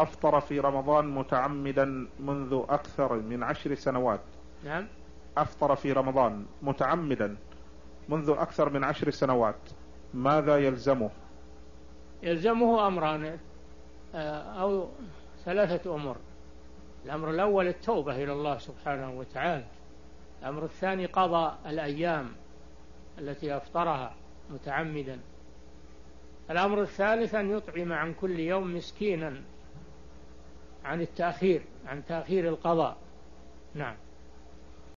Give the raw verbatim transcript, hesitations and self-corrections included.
أفطر في رمضان متعمدا منذ أكثر من عشر سنوات. نعم. أفطر في رمضان متعمدا منذ أكثر من عشر سنوات ماذا يلزمه؟ يلزمه أمران أو ثلاثة أمور. الأمر الأول التوبة إلى الله سبحانه وتعالى. الأمر الثاني قضاء الأيام التي أفطرها متعمدا. الأمر الثالث أن يطعم عن كل يوم مسكينا عن التأخير عن تأخير القضاء. نعم.